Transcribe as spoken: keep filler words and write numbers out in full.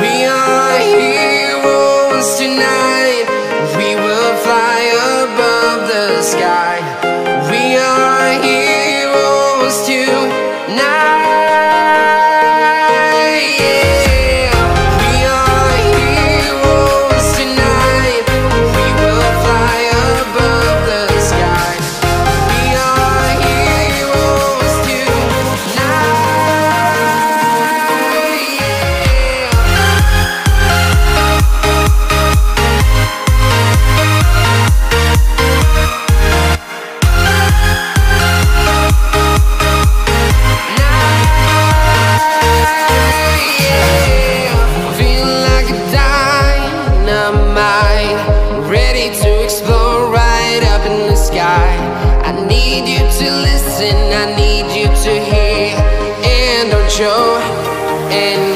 We are heroes tonight. We will fly above the sky. We are heroes tonight. I need you to hear and don't show any.